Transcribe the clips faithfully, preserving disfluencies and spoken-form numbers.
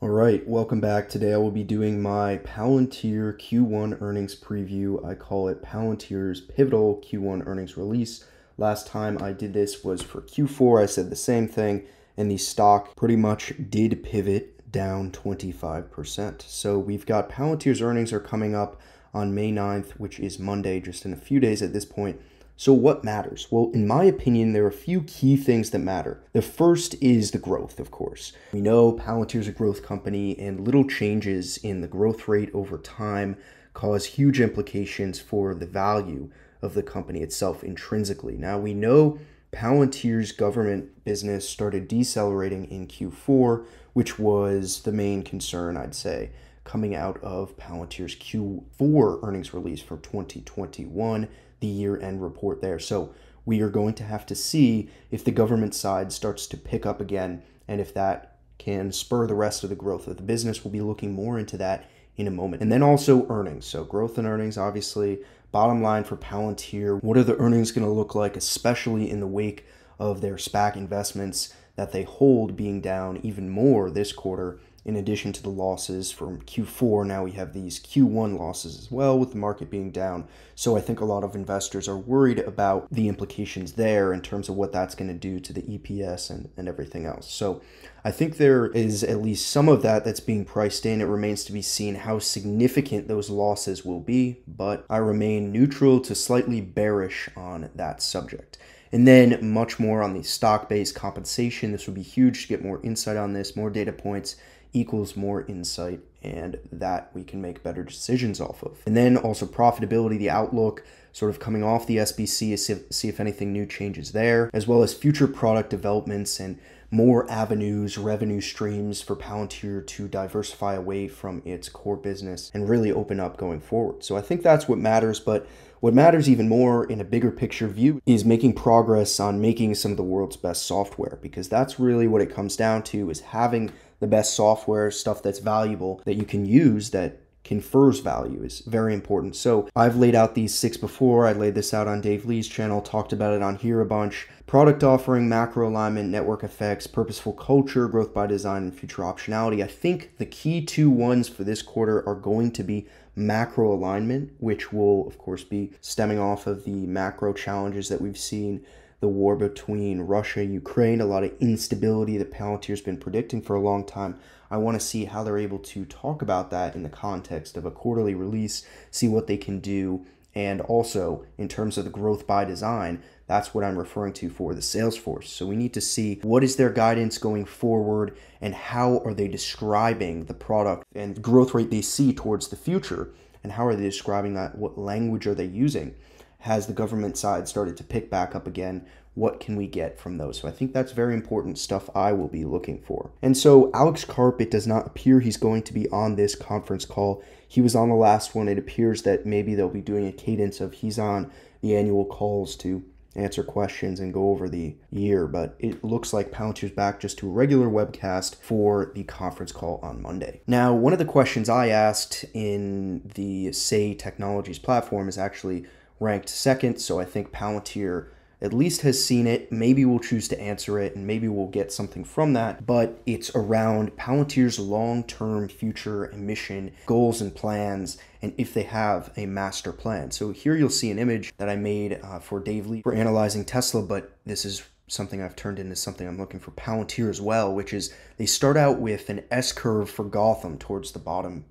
All right, welcome back. Today I will be doing my Palantir Q one earnings preview. I call it Palantir's pivotal Q one earnings release. Last time I did this was for Q four. I said the same thing, and the stock pretty much did pivot down twenty-five percent. So we've got Palantir's earnings are coming up on May ninth, which is Monday, just in a few days at this point. So what matters? Well, in my opinion, there are a few key things that matter. The first is the growth, of course. We know Palantir is a growth company, and little changes in the growth rate over time cause huge implications for the value of the company itself intrinsically. Now, we know Palantir's government business started decelerating in Q four, which was the main concern, I'd say, coming out of Palantir's Q four earnings release for twenty twenty-one, the year-end report there. So we are going to have to see if the government side starts to pick up again, and if that can spur the rest of the growth of the business. We'll be looking more into that in a moment. And then also earnings. So growth and earnings, obviously. Bottom line for Palantir, what are the earnings going to look like, especially in the wake of their SPAC investments that they hold being down even more this quarter? In addition to the losses from Q four, now we have these Q one losses as well, with the market being down. So I think a lot of investors are worried about the implications there in terms of what that's going to do to the E P S and, and everything else. So I think there is at least some of that that's being priced in. It remains to be seen how significant those losses will be, but I remain neutral to slightly bearish on that subject. And then much more on the stock-based compensation. This would be huge to get more insight on this, more data points equals more insight, and that we can make better decisions off of. And then also profitability, the outlook, sort of coming off the S B C, see if anything new changes there, as well as future product developments and more avenues, revenue streams for Palantir to diversify away from its core business and really open up going forward. So I think that's what matters, but what matters even more in a bigger picture view is making progress on making some of the world's best software, because that's really what it comes down to, is having the best software, stuff that's valuable that you can use that confers value is very important. So I've laid out these six before. I laid this out on Dave Lee's channel, talked about it on here a bunch. Product offering, macro alignment, network effects, purposeful culture, growth by design, and future optionality. I think the key two ones for this quarter are going to be macro alignment, which will of course be stemming off of the macro challenges that we've seen, the war between Russia and Ukraine, a lot of instability that Palantir's been predicting for a long time. I want to see how they're able to talk about that in the context of a quarterly release, see what they can do, and also in terms of the growth by design, that's what I'm referring to for the Salesforce. So we need to see what is their guidance going forward, and how are they describing the product and growth rate they see towards the future, and how are they describing that, what language are they using. Has the government side started to pick back up again? What can we get from those? So I think that's very important stuff I will be looking for. And so Alex Carp, it does not appear he's going to be on this conference call. He was on the last one. It appears that maybe they'll be doing a cadence of he's on the annual calls to answer questions and go over the year, but it looks like Palantir's back just to a regular webcast for the conference call on Monday. Now, one of the questions I asked in the Say Technologies platform is actually ranked second, so I think Palantir at least has seen it. Maybe we'll choose to answer it, and maybe we'll get something from that, but it's around Palantir's long-term future and mission, goals and plans, and if they have a master plan. So here you'll see an image that I made uh, for Dave Lee for analyzing Tesla, but this is something I've turned into something I'm looking for Palantir as well, which is they start out with an S-curve for Gotham towards the bottom.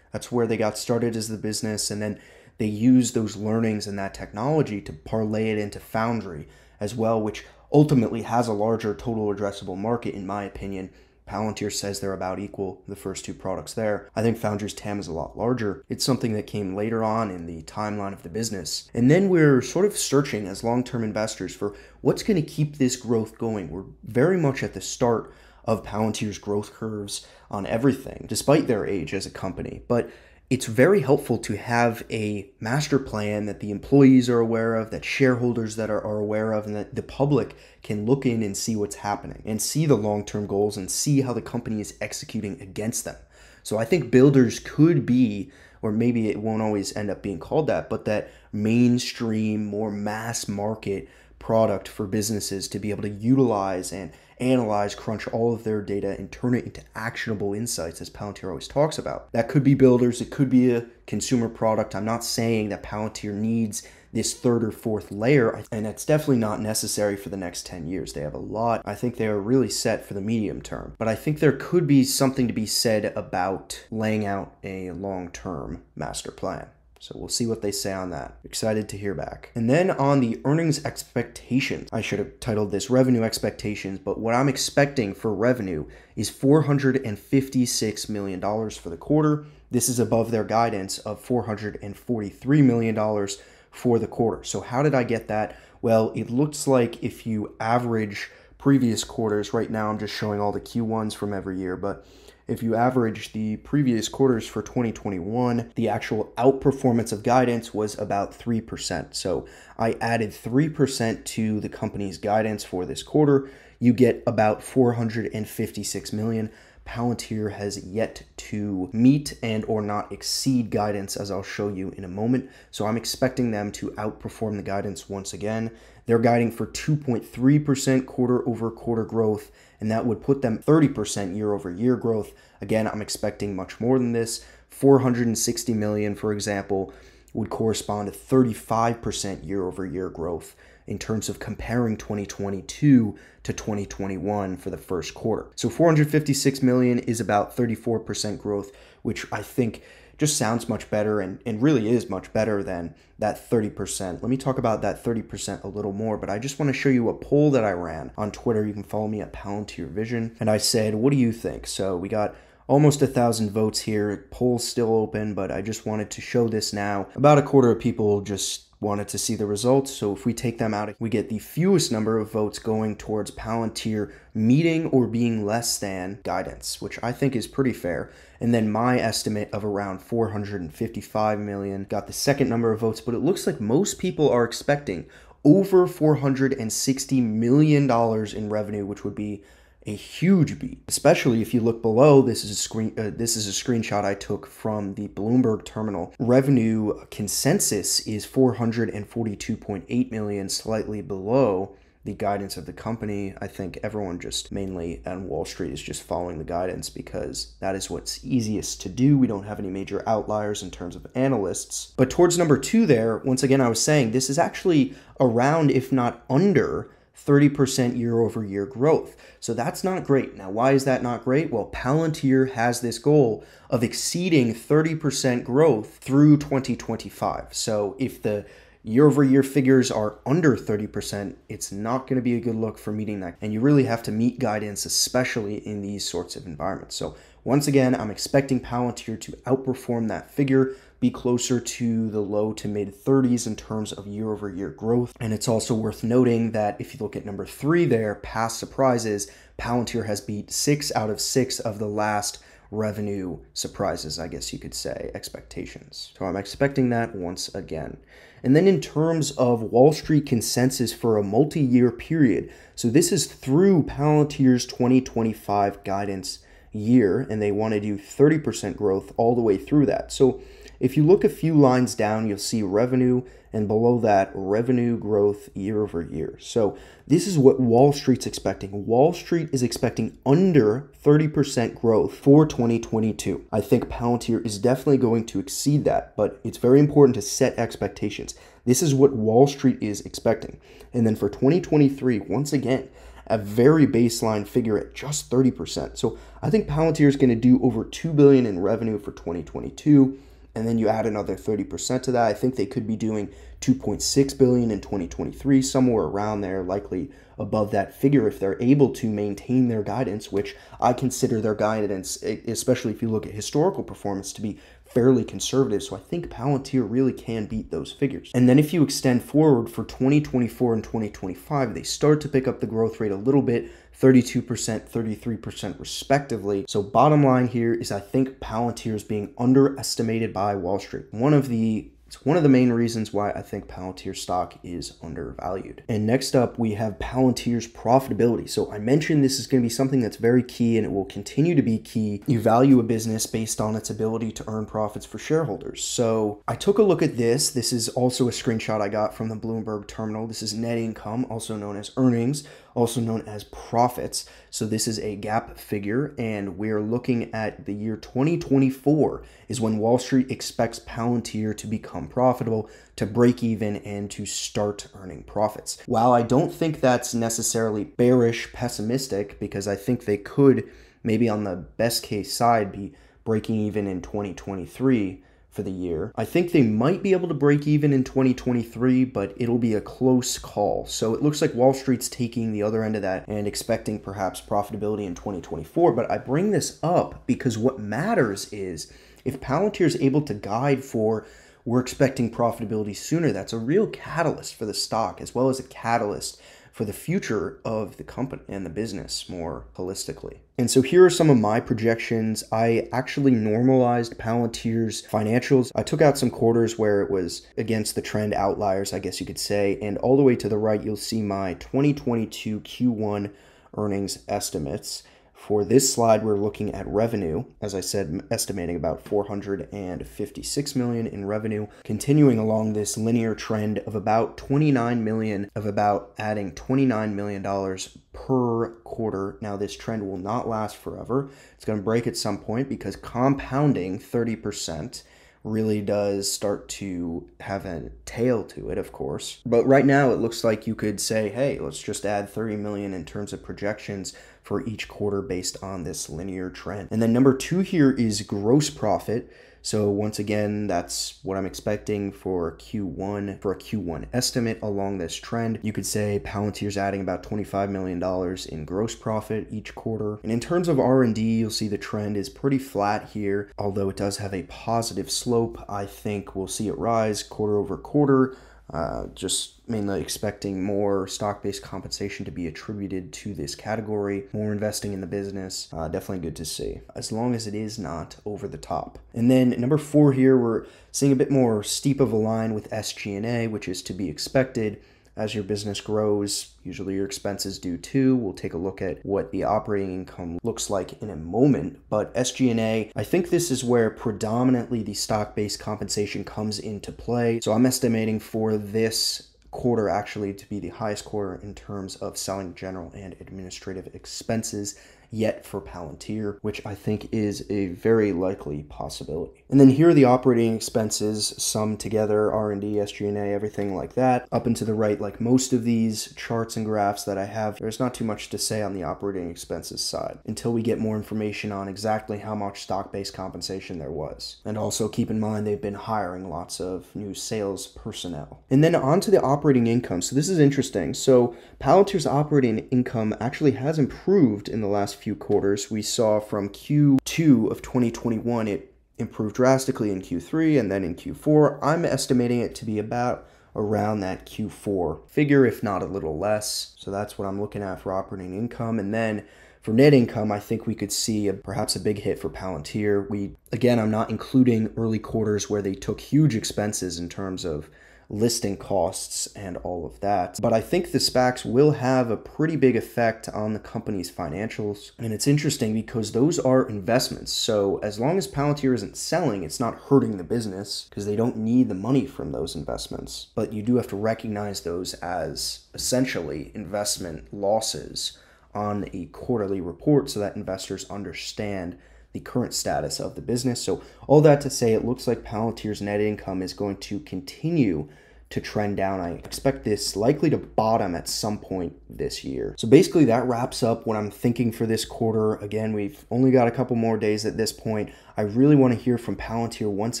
That's where they got started as the business, and then they use those learnings and that technology to parlay it into Foundry as well, which ultimately has a larger total addressable market, in my opinion. Palantir says they're about equal, the first two products there. I think Foundry's T A M is a lot larger. It's something that came later on in the timeline of the business. And then we're sort of searching as long-term investors for what's going to keep this growth going. We're very much at the start of Palantir's growth curves on everything, despite their age as a company. But it's very helpful to have a master plan that the employees are aware of, that shareholders that are, are aware of, and that the public can look in and see what's happening and see the long-term goals and see how the company is executing against them. So I think builders could be, or maybe it won't always end up being called that, but that mainstream, more mass market product for businesses to be able to utilize and analyze, crunch all of their data, and turn it into actionable insights, as Palantir always talks about. That could be builders, it could be a consumer product. I'm not saying that Palantir needs this third or fourth layer, and that's definitely not necessary for the next ten years. They have a lot. I think they are really set for the medium term, but I think there could be something to be said about laying out a long-term master plan. So we'll see what they say on that. Excited to hear back. And then on the earnings expectations, I should have titled this revenue expectations, but what I'm expecting for revenue is four hundred fifty-six million dollars for the quarter. This is above their guidance of four hundred forty-three million dollars for the quarter. So how did I get that? Well, it looks like if you average previous quarters, right now I'm just showing all the Q ones from every year, but if you average the previous quarters for twenty twenty-one, the actual outperformance of guidance was about three percent. So I added three percent to the company's guidance for this quarter. You get about four hundred fifty-six million dollars. Palantir has yet to meet and or not exceed guidance, as I'll show you in a moment. So I'm expecting them to outperform the guidance once again. They're guiding for two point three percent quarter over quarter growth, and that would put them thirty percent year over year growth. Again, I'm expecting much more than this. four hundred sixty million, for example, would correspond to thirty-five percent year over year growth in terms of comparing twenty twenty-two to twenty twenty-one for the first quarter. So four hundred fifty-six million is about thirty-four percent growth, which I think just sounds much better and, and really is much better than that thirty percent. Let me talk about that thirty percent a little more, but I just want to show you a poll that I ran on Twitter. You can follow me at PalantirVision. And I said, what do you think? So we got almost a thousand votes here. Poll's still open, but I just wanted to show this now. About a quarter of people just wanted to see the results. So if we take them out, we get the fewest number of votes going towards Palantir meeting or being less than guidance, which I think is pretty fair. And then my estimate of around four hundred fifty-five million got the second number of votes, but it looks like most people are expecting over four hundred sixty million dollars in revenue, which would be a huge beat, especially if you look below. This is a screen. Uh, this is a screenshot I took from the Bloomberg terminal. Revenue consensus is four hundred forty-two point eight million, slightly below the guidance of the company. I think everyone just mainly on Wall Street is just following the guidance because that is what's easiest to do. We don't have any major outliers in terms of analysts. But towards number two there, once again, I was saying this is actually around, if not under, thirty percent year over year growth. So that's not great. Now, why is that not great? Well, Palantir has this goal of exceeding thirty percent growth through twenty twenty-five. So if the year over year figures are under thirty percent, it's not going to be a good look for meeting that. And you really have to meet guidance, especially in these sorts of environments. So once again, I'm expecting Palantir to outperform that figure, be closer to the low to mid thirties in terms of year over year growth. And it's also worth noting that if you look at number three there, past surprises, Palantir has beat six out of six of the last revenue surprises, I guess you could say, expectations. So I'm expecting that once again. And then in terms of Wall Street consensus for a multi-year period, so this is through Palantir's twenty twenty-five guidance year, and they want to do thirty percent growth all the way through that. So if you look a few lines down, you'll see revenue, and below that, revenue growth year over year. So this is what Wall Street's expecting. Wall Street is expecting under thirty percent growth for twenty twenty-two. I think Palantir is definitely going to exceed that, but it's very important to set expectations. This is what Wall Street is expecting. And then for twenty twenty-three, once again, a very baseline figure at just thirty percent. So I think Palantir is going to do over two billion dollars in revenue for twenty twenty-two. And then you add another thirty percent to that. I think they could be doing two point six billion dollars in twenty twenty-three, somewhere around there, likely above that figure if they're able to maintain their guidance, which I consider their guidance, especially if you look at historical performance, to be fairly conservative. So I think Palantir really can beat those figures. And then if you extend forward for twenty twenty-four and twenty twenty-five, they start to pick up the growth rate a little bit, thirty-two percent, thirty-three percent respectively. So bottom line here is I think Palantir is being underestimated by Wall Street. One of the It's one of the main reasons why I think Palantir stock is undervalued. And next up, we have Palantir's profitability. So I mentioned this is going to be something that's very key, and it will continue to be key. You value a business based on its ability to earn profits for shareholders. So I took a look at this. This is also a screenshot I got from the Bloomberg terminal. This is net income, also known as earnings, also known as profits. So this is a GAAP figure, and we're looking at the year twenty twenty-four is when Wall Street expects Palantir to become profitable, to break even, and to start earning profits. While I don't think that's necessarily bearish, pessimistic, because I think they could maybe on the best case side be breaking even in twenty twenty-three for the year. I think they might be able to break even in twenty twenty-three, but it'll be a close call. So it looks like Wall Street's taking the other end of that and expecting perhaps profitability in twenty twenty-four. But I bring this up because what matters is if Palantir is able to guide for we're expecting profitability sooner, that's a real catalyst for the stock as well as a catalyst for the future of the company and the business more holistically. And so here are some of my projections. I actually normalized Palantir's financials. I took out some quarters where it was against the trend, outliers, I guess you could say. And all the way to the right, you'll see my twenty twenty-two Q one earnings estimates. For this slide, we're looking at revenue. As I said, estimating about four hundred fifty-six million dollars in revenue, continuing along this linear trend of about twenty-nine million dollars, of about adding twenty-nine million dollars per quarter. Now, this trend will not last forever. It's going to break at some point because compounding thirty percent really does start to have a tail to it, of course. But right now it looks like you could say, hey, let's just add thirty million in terms of projections for each quarter based on this linear trend. And then number two here is gross profit. So once again, that's what I'm expecting for Q one, for a Q one estimate along this trend. You could say Palantir's adding about twenty-five million dollars in gross profit each quarter. And in terms of R and D, you'll see the trend is pretty flat here, although it does have a positive slope. I think we'll see it rise quarter over quarter. Uh, just mainly expecting more stock-based compensation to be attributed to this category, more investing in the business, uh, definitely good to see, as long as it is not over the top. And then number four here, we're seeing a bit more steep of a line with S G and A, which is to be expected. As your business grows, usually your expenses do too. We'll take a look at what the operating income looks like in a moment. But S G and A, I think this is where predominantly the stock-based compensation comes into play. So I'm estimating for this quarter actually to be the highest quarter in terms of selling, general, and administrative expenses yet for Palantir, which I think is a very likely possibility. And then here are the operating expenses, summed together, R and D, S G and A, everything like that. Up and to the right, like most of these charts and graphs that I have, there's not too much to say on the operating expenses side until we get more information on exactly how much stock-based compensation there was. And also keep in mind, they've been hiring lots of new sales personnel. And then on to the operating income. So this is interesting. So Palantir's operating income actually has improved in the last few quarters. We saw from Q two of twenty twenty-one, it improved drastically in Q three and then in Q four. I'm estimating it to be about around that Q four figure, if not a little less. So that's what I'm looking at for operating income. And then for net income, I think we could see a, perhaps a big hit for Palantir. We, again, I'm not including early quarters where they took huge expenses in terms of listing costs and all of that. But I think the SPACs will have a pretty big effect on the company's financials. And it's interesting because those are investments. So as long as Palantir isn't selling, it's not hurting the business because they don't need the money from those investments. But you do have to recognize those as essentially investment losses on a quarterly report so that investors understand the current status of the business. So all that to say, it looks like Palantir's net income is going to continue to trend down. I expect this likely to bottom at some point this year. So basically that wraps up what I'm thinking for this quarter. Again, we've only got a couple more days at this point. I really want to hear from Palantir once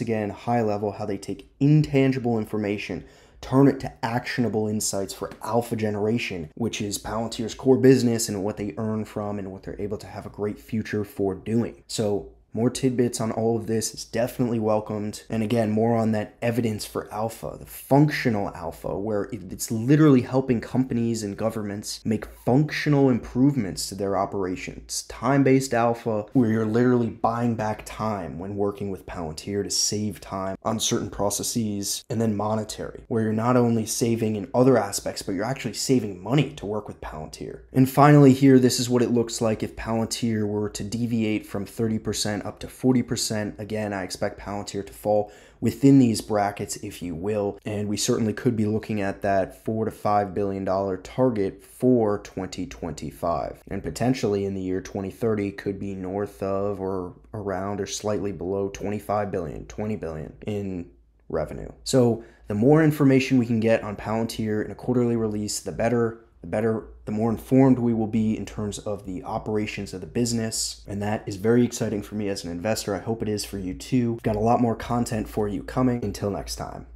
again, high level, how they take intangible information, turn it to actionable insights for alpha generation, which is Palantir's core business and what they earn from and what they're able to have a great future for doing. So more tidbits on all of this is definitely welcomed. And again, more on that evidence for alpha, the functional alpha, where it's literally helping companies and governments make functional improvements to their operations. Time-based alpha, where you're literally buying back time when working with Palantir to save time on certain processes. And then monetary, where you're not only saving in other aspects, but you're actually saving money to work with Palantir. And finally here, this is what it looks like if Palantir were to deviate from thirty percent up to forty percent. Again, I expect Palantir to fall within these brackets, if you will. And we certainly could be looking at that four to five billion dollars target for twenty twenty-five. And potentially in the year twenty thirty could be north of or around or slightly below twenty-five billion dollars, twenty billion dollars in revenue. So the more information we can get on Palantir in a quarterly release, the better. The better, the more informed we will be in terms of the operations of the business. And that is very exciting for me as an investor. I hope it is for you too. We've got a lot more content for you coming. Until next time.